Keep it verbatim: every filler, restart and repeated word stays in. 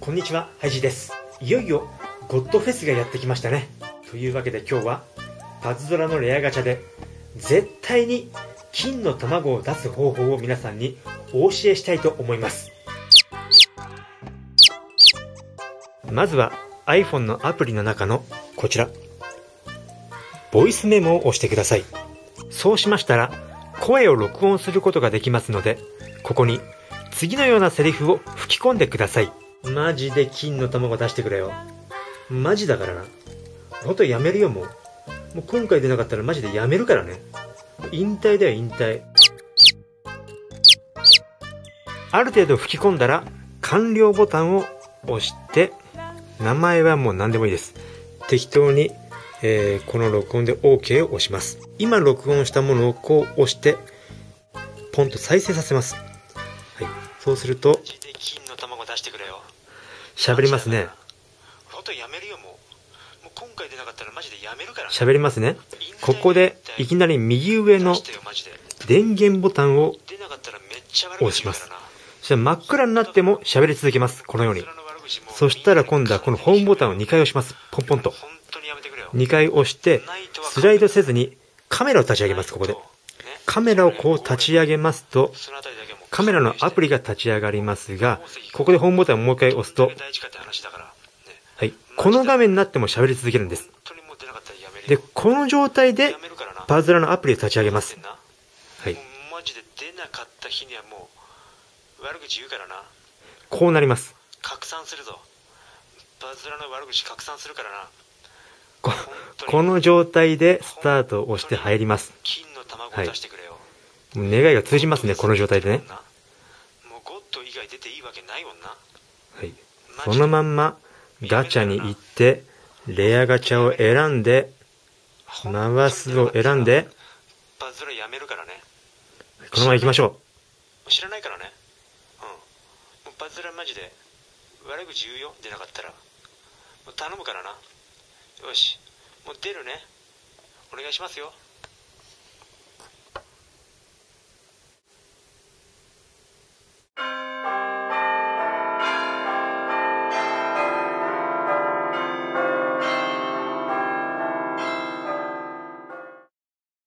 こんにちは、ハイジです。いよいよゴッドフェスがやってきましたね。というわけで今日はパズドラのレアガチャで絶対に金の卵を出す方法を皆さんにお教えしたいと思います。まずは iPhone のアプリの中のこちらボイスメモを押してください。そうしましたら声を録音することができますので、ここに次のようなセリフを吹き込んでください。マジで金の卵出してくれよ。マジだからな。ほんとやめるよ、もう。もう今回出なかったらマジでやめるからね。引退だよ、引退。ある程度吹き込んだら、完了ボタンを押して、名前はもう何でもいいです。適当に、えー、この録音で オーケー を押します。今録音したものをこう押して、ポンと再生させます。はい。そうすると、金の卵出してくれよ。喋りますね。本当やめるよ、もう。もう今回出なかったらマジでやめるから。喋りますね。ここでいきなり右上の電源ボタンを押します。そしたら真っ暗になっても喋り続けます。このように。そしたら今度はこのホームボタンをにかい押します。ポンポンと。にかい押して、スライドせずにカメラを立ち上げます。ここで。カメラをこう立ち上げますと、カメラのアプリが立ち上がりますが、ここでホームボタンをもう一回押すと、はい、この画面になっても喋り続けるんです。で、この状態で、パズドラのアプリを立ち上げます。はい。こうなります。こ, この状態でスタートを押して入ります。はい。願いが通じますね、この状態でね。はい。そのまんま、ガチャに行って、レアガチャを選んで、回すを選んで、このまま行きましょう。知らないからね。うん。パズドラマジで、悪口言うよ、出なかったら。頼むからな。よし。もう出るね。お願いしますよ。